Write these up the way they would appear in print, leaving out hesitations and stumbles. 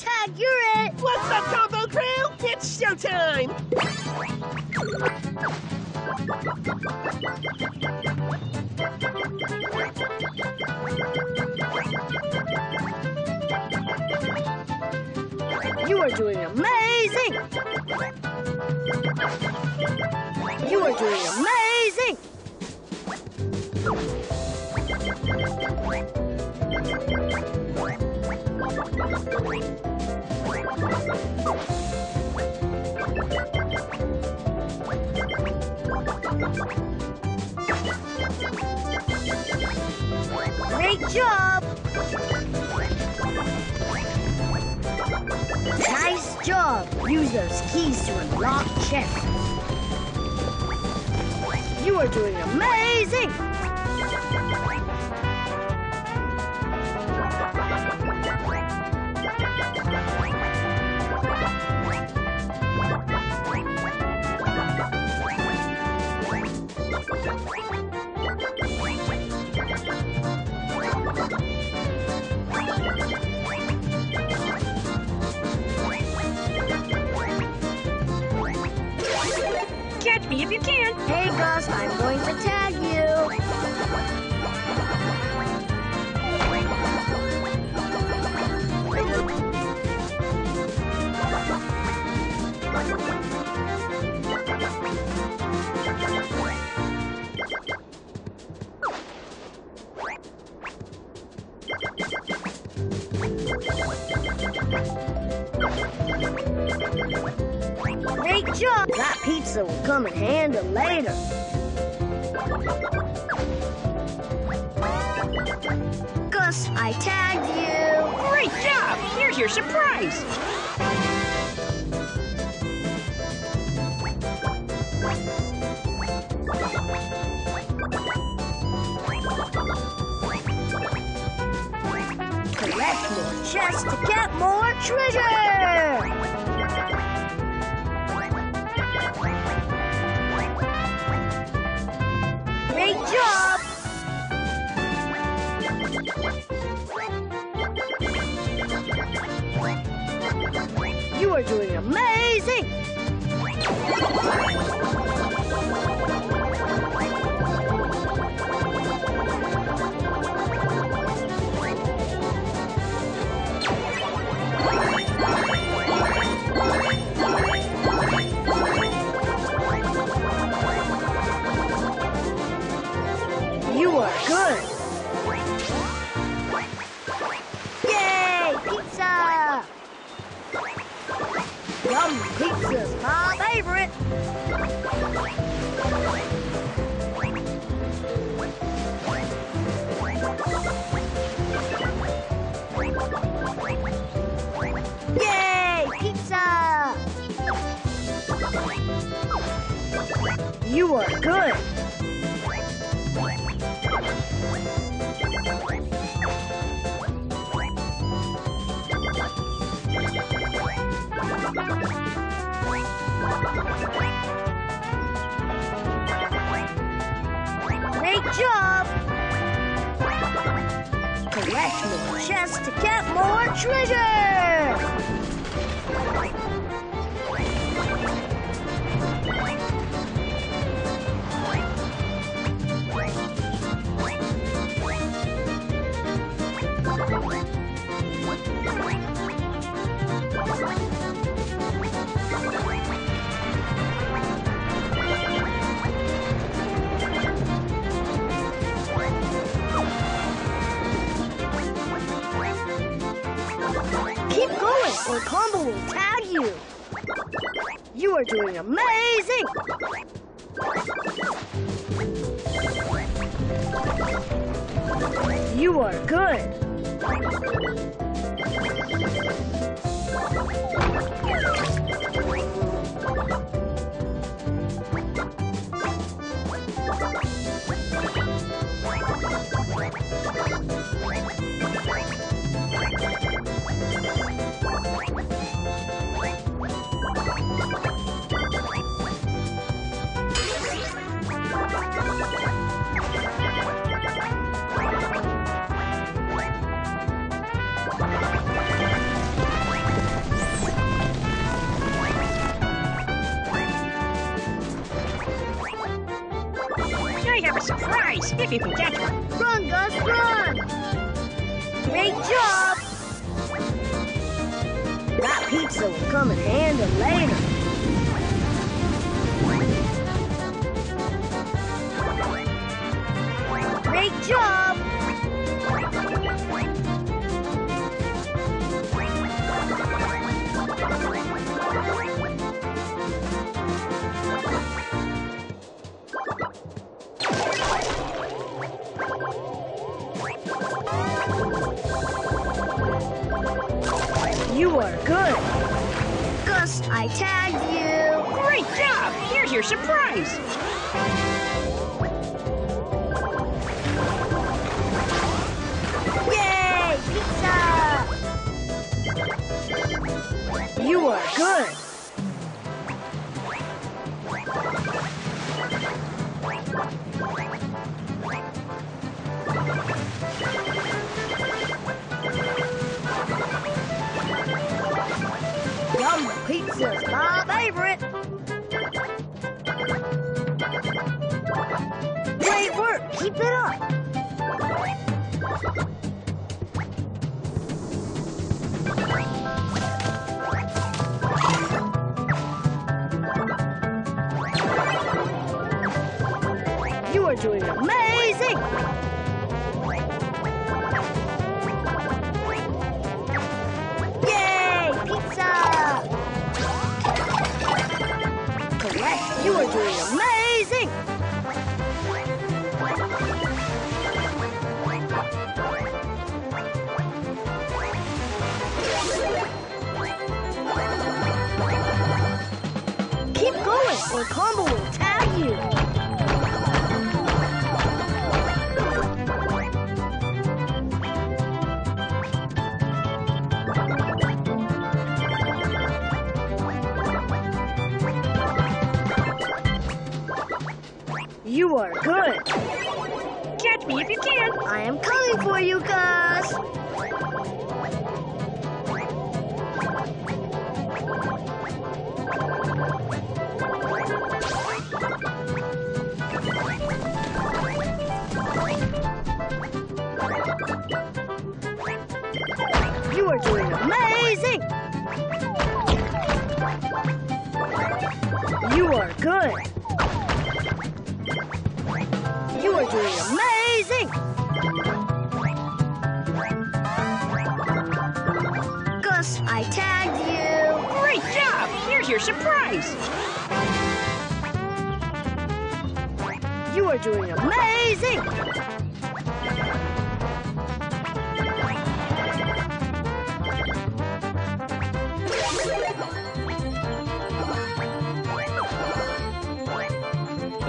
Tag, you're it! What's up, Combo Crew? It's showtime! You are doing amazing! You are doing amazing! Great job! Nice job! Use those keys to unlock chests. You are doing amazing! Catch me if you can. Hey, Gus, I'm going to tag you. Great job. That pizza will come in handy later. Gus, I tagged you. Great job. Here's your surprise. Collect more chests to get more treasure! Great job! You are doing amazing! You are good! Yay! Pizza! Yum, pizza's my favorite! Yay! Pizza! You are good! Great job! Collect more chests to get more treasure! Or Combo will tag you. You are doing amazing. You are good. a surprise if you can catch one. Run, Gus, run! Great job! That pizza will come in handy later. Great job! You are good. Gus, I tagged you. Great job! Here's your surprise. You are good. Yum, pizza's my favorite. Great work. Keep it up. You're doing amazing! Yay! Pizza! Correct! You are doing amazing! Keep going or Combo will tag you! You are good. Catch me if you can. I am coming for you, Gus. You are doing amazing. You are good. You're doing amazing! Gus, I tagged you! Great job! Here's your surprise! You are doing amazing!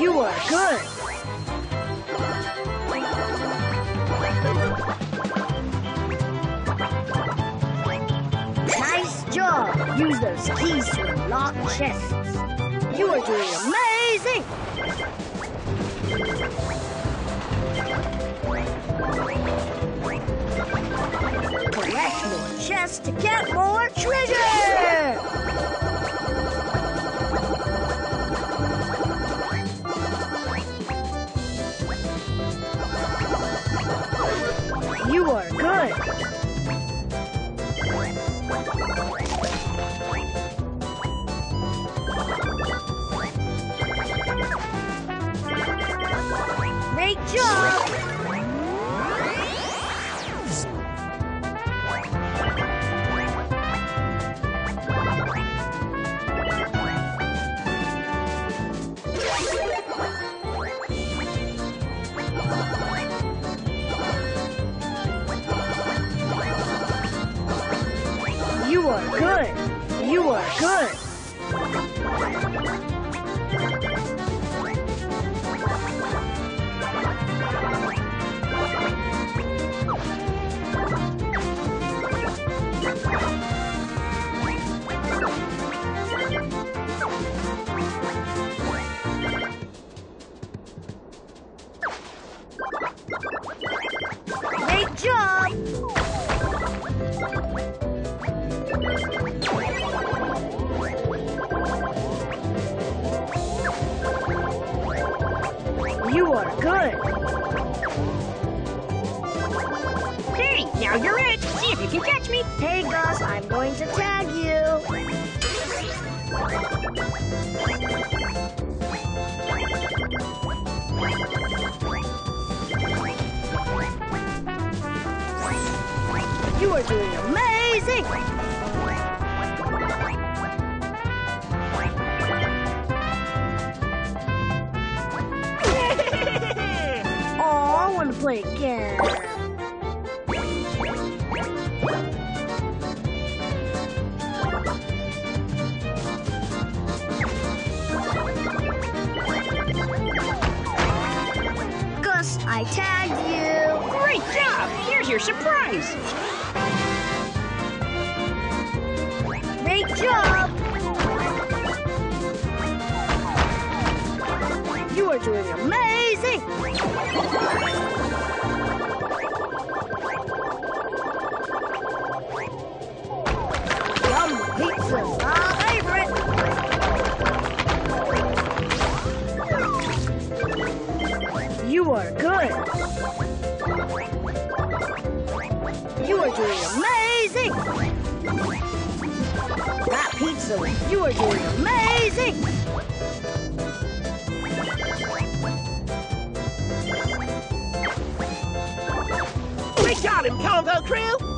You are good! Use those keys to unlock chests. You are doing amazing! Collect more chests to get more treasure! You are good! Good job! You are good! You are good! You are good. if you catch me. Hey, Gus, I'm going to tag you. You are doing amazing! Play again. Gus, I tagged you. Great job! Here's your surprise. Great job! You are doing amazing! You are good. You are doing amazing. That pizza, you are doing amazing. Great job, Combo Crew.